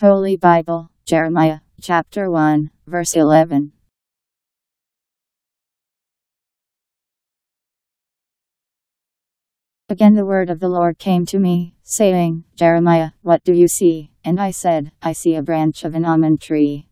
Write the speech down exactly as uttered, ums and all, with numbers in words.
Holy Bible, Jeremiah, chapter one, verse eleven. Again the word of the Lord came to me, saying, Jeremiah, what do you see? And I said, I see a branch of an almond tree.